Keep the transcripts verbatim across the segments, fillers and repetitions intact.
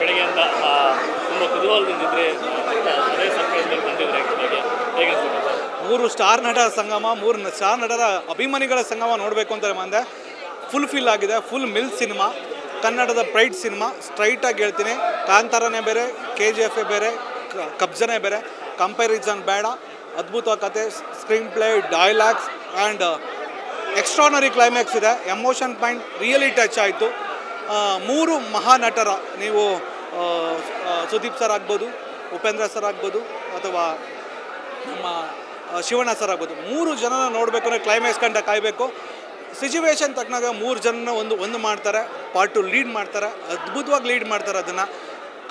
ಬೆಳಗ್ಗೆಯಿಂದ ತುಂಬ ಕುತೂಹಲದಿಂದಿದ್ರೆ ಅದೇ ಸರ್ಪ್ರೈಸ್ನಲ್ಲಿ ಬಂದಿದ್ರೆ ಬೆಳಗ್ಗೆ ಹೇಗೆ ಅನಿಸುತ್ತೆ ಸರ್? ಮೂರು ಸ್ಟಾರ್ ನಟ ಸಂಗಮ, ಮೂರು ಸ್ಟಾರ್ ನಟರ ಅಭಿಮಾನಿಗಳ ಸಂಗಮ ನೋಡಬೇಕು ಅಂತ ಬಂದೆ. ಫುಲ್ ಫಿಲ್ ಆಗಿದೆ, ಫುಲ್ ಮಿಲ್ ಸಿನಿಮಾ, ಕನ್ನಡದ ಪ್ರೈಡ್ ಸಿನಿಮಾ. ಸ್ಟ್ರೈಟಾಗಿ ಹೇಳ್ತೀನಿ, ಕಾಂತಾರನೇ ಬೇರೆ, ಕೆ ಜಿ ಎಫೇ ಬೇರೆ, ಕಬ್ಜಾನೇ ಬೇರೆ, ಕಂಪ್ಯಾರಿಸನ್ ಬೇಡ. ಅದ್ಭುತ ಕತೆ, screenplay, dialogues and extraordinary climax ಇದೆ. ಎಮೋಷನ್ ಪಾಯಿಂಟ್ ರಿಯಲಿ ಟಚ್ ಆಯಿತು. ಮೂರು ಮಹಾನಟರ, ನೀವು ಸುದೀಪ್ ಸರ್ ಆಗ್ಬೋದು, ಉಪೇಂದ್ರ ಸರ್ ಆಗ್ಬೋದು, ಅಥವಾ ನಮ್ಮ ಶಿವಣ್ಣ ಸರ್ ಆಗ್ಬೋದು, ಮೂರು ಜನನ ನೋಡಬೇಕು ಅಂದರೆ ಕ್ಲೈಮ್ಯಾಕ್ಸ್ ಕಂಡ ಕಾಯಬೇಕು. ಸಿಚುವೇಶನ್ ತಕ್ಕನಾಗ ಮೂರು ಜನನ ಒಂದು ಒಂದು ಮಾಡ್ತಾರೆ, ಪಾರ್ಟ್ ಟು ಲೀಡ್ ಮಾಡ್ತಾರೆ, ಅದ್ಭುತವಾಗಿ ಲೀಡ್ ಮಾಡ್ತಾರೆ. ಅದನ್ನು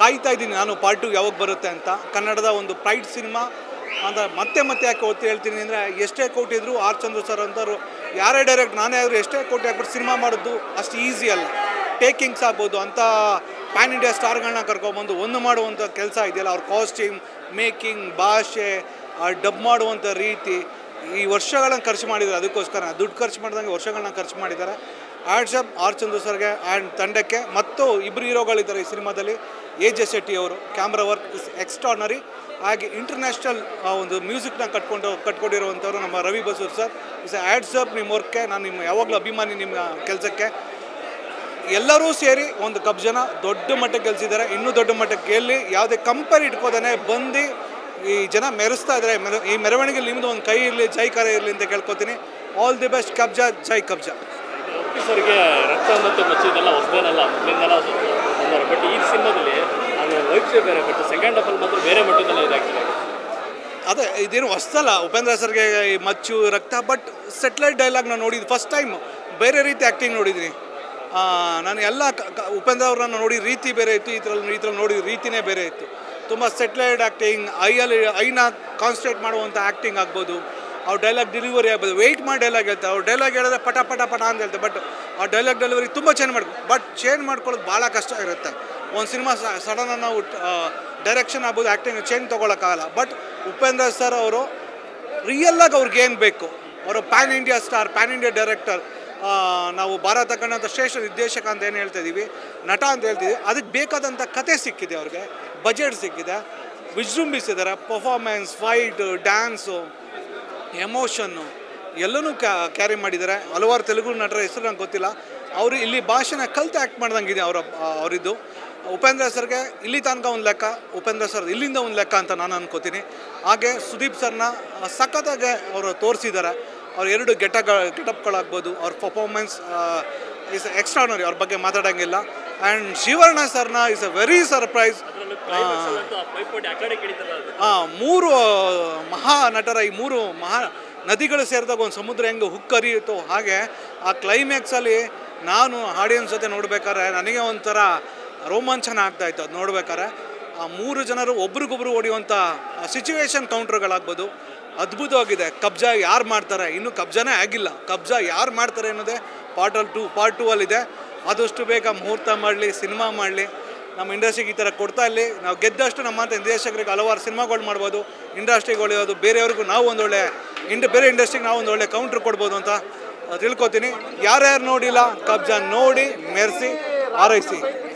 ಕಾಯ್ತಾ ಇದ್ದೀನಿ ನಾನು, ಪಾರ್ಟ್ ಟು ಯಾವಾಗ ಬರುತ್ತೆ ಅಂತ. ಕನ್ನಡದ ಒಂದು ಪ್ರೈಡ್ ಸಿನಿಮಾ ಅಂತ ಮತ್ತೆ ಮತ್ತೆ ಯಾಕೆ ಒತ್ತಿ ಹೇಳ್ತೀನಿ ಅಂದರೆ, ಎಷ್ಟೇ ಕೋಟಿದ್ರು ಆರ್ ಚಂದ್ರು ಸರ್ ಅಂತವ್ರು, ಯಾರೇ ಡೈರೆಕ್ಟ್ ನಾನೇ ಆದರೂ ಎಷ್ಟೇ ಕೋಟಿ ಹಾಕ್ಬಿಟ್ಟು ಸಿನಿಮಾ ಮಾಡೋದು ಅಷ್ಟು ಈಸಿ ಅಲ್ಲ. ಟೇಕಿಂಗ್ಸ್ ಆಗ್ಬೋದು, ಅಂಥ ಪ್ಯಾನ್ ಇಂಡಿಯಾ ಸ್ಟಾರ್ಗಳನ್ನ ಕರ್ಕೊಬಂದು ಒಂದು ಮಾಡುವಂಥ ಕೆಲಸ ಇದೆಯಲ್ಲ, ಅವ್ರ ಕಾಸ್ಟ್ಯೂಮ್, ಮೇಕಿಂಗ್, ಭಾಷೆ, ಡಬ್ ಮಾಡುವಂಥ ರೀತಿ, ಈ ವರ್ಷಗಳನ್ನು ಖರ್ಚು ಮಾಡಿದ್ದಾರೆ. ಅದಕ್ಕೋಸ್ಕರ ದುಡ್ಡು ಖರ್ಚು ಮಾಡಿದಂಗೆ ವರ್ಷಗಳನ್ನ ಖರ್ಚು ಮಾಡಿದ್ದಾರೆ. ಆಡ್ಸಪ್ ಆರ್ ಚಂದ್ರು ಸರ್ಗೆ ಆ್ಯಂಡ್ ತಂಡಕ್ಕೆ. ಮತ್ತು ಇಬ್ಬರು ಹೀರೋಗಳಿದ್ದಾರೆ ಈ ಸಿನಿಮಾದಲ್ಲಿ, ಎ ಜೆ ಶೆಟ್ಟಿ ಅವರು. Camera work is extraordinary. ಹಾಗೆ ಇಂಟರ್ನ್ಯಾಷನಲ್ ಒಂದು ಮ್ಯೂಸಿಕ್ನ ಕಟ್ಕೊಂಡು ಕಟ್ಕೊಂಡಿರುವಂಥವ್ರು ನಮ್ಮ ರವಿ ಬಸೂರ್ ಸರ್. ಇಸ್ ಆಡ್ಸಪ್ ನಿಮ್ಮ ವರ್ಕ್ಗೆ, ನಾನು ನಿಮ್ಮ ಯಾವಾಗಲೂ ಅಭಿಮಾನಿ ನಿಮ್ಮ ಕೆಲಸಕ್ಕೆ. ಎಲ್ಲರೂ ಸೇರಿ ಒಂದು ಕಬ್ಜಾನ ದೊಡ್ಡ ಮಟ್ಟಕ್ಕೆ ಗೆಲ್ಸಿದ್ದಾರೆ. ಇನ್ನೂ ದೊಡ್ಡ ಮಟ್ಟಕ್ಕೆ ಗೆಲ್ಲಿ ಯಾವುದೇ ಕಂಪೇರ್ ಇಟ್ಕೋದಾನೆ ಬಂದು ಈ ಜನ ಮೆರೆಸ್ತಾ ಇದ್ದಾರೆ. ಮೆರ ಈ ಮೆರವಣಿಗೆಯಲ್ಲಿ ನಿಮ್ಮದು ಒಂದು ಕೈ ಇರಲಿ, ಜೈ ಕರೆ ಇರಲಿ ಅಂತ ಕೇಳ್ಕೊತೀನಿ. ಆಲ್ ದಿ ಬೆಸ್ಟ್ ಕಬ್ಜಾ, ಜೈ ಕಬ್ಜಾ. ಸರಿಗೆ ರಕ್ತ ಮತ್ತು ಮಚ್ಚಿದೆಲ್ಲ ಹೊಸದೇನಲ್ಲ, ಮೊದಲಿಂದಲ್ಲ ಬಂದರು. ಬಟ್ ಈ ಸಿನಿಮಾದಲ್ಲಿ ಅದು ವೈಫ್ಸೇ ಬೇರೆ, ಬಟ್ ಸೆಕೆಂಡ್ ಹಾಫಲ್ಲಿ ಮಾತ್ರ ಬೇರೆ ಮಟ್ಟದಲ್ಲಿ ಇದಾಗ್ತಿದೆ. ಅದೇ ಇದೇನು ಹೊಸದಲ್ಲ ಉಪೇಂದ್ರ ಸರ್ಗೆ ಈ ಮಚ್ಚು, ರಕ್ತ. ಬಟ್ ಸೆಟಲೈಟ್ ಡೈಲಾಗ್ ನಾನು ನೋಡಿದ್ದು ಫಸ್ಟ್ ಟೈಮ್, ಬೇರೆ ರೀತಿ ಆ್ಯಕ್ಟಿಂಗ್ ನೋಡಿದ್ದೀನಿ ನಾನು. ಎಲ್ಲ ಉಪೇಂದ್ರ ಅವ್ರನ್ನ ನೋಡಿ ರೀತಿ ಬೇರೆ ಇತ್ತು, ಈ ಥರಲ್ಲಿ ಈ ಥರಲ್ಲಿ ನೋಡಿದ ರೀತಿಯೇ ಬೇರೆ ಇತ್ತು. ತುಂಬ ಸೆಟ್ಲೈಡ್ ಆ್ಯಕ್ಟಿಂಗ್, ಐಯಲ್ಲಿ ಐನ ಕಾನ್ಸಂಟ್ರೇಟ್ ಮಾಡುವಂಥ ಆ್ಯಕ್ಟಿಂಗ್ ಆಗ್ಬೋದು, ಅವ್ರ ಡೈಲಾಗ್ ಡೆಲಿವರಿ ಆಗ್ಬೋದು. ವೆಯ್ಟ್ ಮಾಡಿ ಡೈಲಾಗ್ ಹೇಳ್ತಾರೆ, ಅವ್ರ ಡೈಲಾಗ್ ಹೇಳಿದ್ರೆ ಪಟ ಪಟ ಪಟ ಅಂತ ಹೇಳ್ತಾರೆ. ಬಟ್ ಆ ಡೈಲಾಗ್ ಡೆಲಿವರಿ ತುಂಬ ಚೇಂಜ್ ಮಾಡ್ಕೊ ಬಟ್ ಚೇಂಜ್ ಮಾಡ್ಕೊಳ್ಳೋದು ಭಾಳ ಕಷ್ಟ ಇರುತ್ತೆ. ಒಂದು ಸಿನಿಮಾ ಸಡನ್ನಾಗಿ ನಾವು ಡೈರೆಕ್ಷನ್ ಆಗ್ಬೋದು, ಆ್ಯಕ್ಟಿಂಗ್ ಚೇಂಜ್ ತೊಗೊಳಕ್ಕಾಗಲ್ಲ. ಬಟ್ ಉಪೇಂದ್ರ ಸರ್ ಅವರು ರಿಯಲ್ಲಾಗಿ ಅವ್ರಿಗೇನು ಬೇಕು, ಅವರು pan India star, pan India director, ನಾವು ಭಾರತ ಕಂಡಂಥ ಶ್ರೇಷ್ಠ ನಿರ್ದೇಶಕ ಅಂತ ಏನು ಹೇಳ್ತಾ ಇದ್ದೀವಿ, ನಟ ಅಂತ ಹೇಳ್ತಿದ್ದೀವಿ. ಅದಕ್ಕೆ ಬೇಕಾದಂಥ ಕತೆ ಸಿಕ್ಕಿದೆ ಅವ್ರಿಗೆ, ಬಜೆಟ್ ಸಿಕ್ಕಿದೆ, ವಿಜೃಂಭಿಸಿದ್ದಾರೆ. ಪರ್ಫಾರ್ಮೆನ್ಸ್, ಫೈಟ್, ಡ್ಯಾನ್ಸು, ಎಮೋಷನ್ನು ಎಲ್ಲನೂ ಕ್ಯಾರಿ ಮಾಡಿದ್ದಾರೆ. ಹಲವಾರು ತೆಲುಗು ನಟರ ಹೆಸರು ನಂಗೆ ಗೊತ್ತಿಲ್ಲ, ಅವರು ಇಲ್ಲಿ ಭಾಷೆನ ಕಲಿತು ಆ್ಯಕ್ಟ್ ಮಾಡ್ದಂಗಿದೆ ಅವರ ಅವರಿದ್ದು. ಉಪೇಂದ್ರ ಸರ್ಗೆ ಇಲ್ಲಿ ತನಕ ಒಂದು ಲೆಕ್ಕ, ಉಪೇಂದ್ರ ಸರ್ ಇಲ್ಲಿಂದ ಒಂದು ಲೆಕ್ಕ ಅಂತ ನಾನು ಅನ್ಕೋತೀನಿ. ಹಾಗೆ ಸುದೀಪ್ ಸರ್ನ ಸಖತ್ತಾಗಿ ಅವರು ತೋರಿಸಿದ್ದಾರೆ. ಅವ್ರ ಎರಡು ಗೆಟ ಗೆಟಪ್ಗಳಾಗ್ಬೋದು, ಅವ್ರ ಪರ್ಫಾರ್ಮೆನ್ಸ್ ಇಸ್ ಎಕ್ಸ್ಟ್ರಾರ್ನರಿ, ಅವ್ರ ಬಗ್ಗೆ ಮಾತಾಡೋಂಗಿಲ್ಲ. ಆ್ಯಂಡ್ ಶಿವಣ್ಣ ಸರ್ನ ಇಸ್ ಅ ವೆರಿ ಸರ್ಪ್ರೈಸ್. ಹಾಂ, ಮೂರು ಮಹಾ ನಟರ, ಈ ಮೂರು ಮಹಾ ನದಿಗಳು ಸೇರಿದಾಗ ಒಂದು ಸಮುದ್ರ ಹೆಂಗೆ ಹುಕ್ಕರಿಯಿತು, ಹಾಗೆ ಆ ಕ್ಲೈಮ್ಯಾಕ್ಸಲ್ಲಿ ನಾನು ಆಡಿಯನ್ಸ್ ಜೊತೆ ನೋಡ್ಬೇಕಾದ್ರೆ ನನಗೆ ಒಂಥರ ರೋಮಾಂಚನ ಆಗ್ತಾಯಿತ್ತು. ಅದು ನೋಡ್ಬೇಕಾದ್ರೆ ಆ ಮೂರು ಜನರು ಒಬ್ರಿಗೊಬ್ರು ಹೊಡೆಯುವಂಥ ಸಿಚುವೇಶನ್ ಕೌಂಟ್ರ್ಗಳಾಗ್ಬೋದು, ಅದ್ಭುತವಾಗಿದೆ. ಕಬ್ಜಾ ಯಾರು ಮಾಡ್ತಾರೆ, ಇನ್ನೂ ಕಬ್ಜಾನೇ ಆಗಿಲ್ಲ, ಕಬ್ಜಾ ಯಾರು ಮಾಡ್ತಾರೆ ಅನ್ನೋದೇ ಪಾರ್ಟ್ ಅಲ್ಲಿ ಟು ಪಾರ್ಟ್ ಟೂ ಅಲ್ಲಿದೆ. ಆದಷ್ಟು ಬೇಗ ಮುಹೂರ್ತ ಮಾಡಲಿ, ಸಿನಿಮಾ ಮಾಡಲಿ. ನಮ್ಮ ಇಂಡಸ್ಟ್ರಿಗೆ ಈ ಥರ ಕೊಡ್ತಾ ಇಲ್ಲಿ ನಾವು ಗೆದ್ದಷ್ಟು ನಮ್ಮಂಥ ನಿರ್ದೇಶಕರಿಗೆ ಹಲವಾರು ಸಿನಿಮಾಗಳು ಮಾಡ್ಬೋದು, ಇಂಡಸ್ಟ್ರಿಗೆ ಒಳ್ಳೆಯದು, ಬೇರೆಯವ್ರಿಗೂ ನಾವು ಒಂದೊಳ್ಳೆ ಇಂಡ ಬೇರೆ ಇಂಡಸ್ಟ್ರಿಗೆ ನಾವು ಒಂದೊಳ್ಳೆ ಕೌಂಟ್ರ್ ಕೊಡ್ಬೋದು ಅಂತ ತಿಳ್ಕೊತೀನಿ. ಯಾರ್ಯಾರು ನೋಡಿಲ್ಲ ಕಬ್ಜಾ ನೋಡಿ ಮೆರೆಸಿ ಆರೈಸಿ.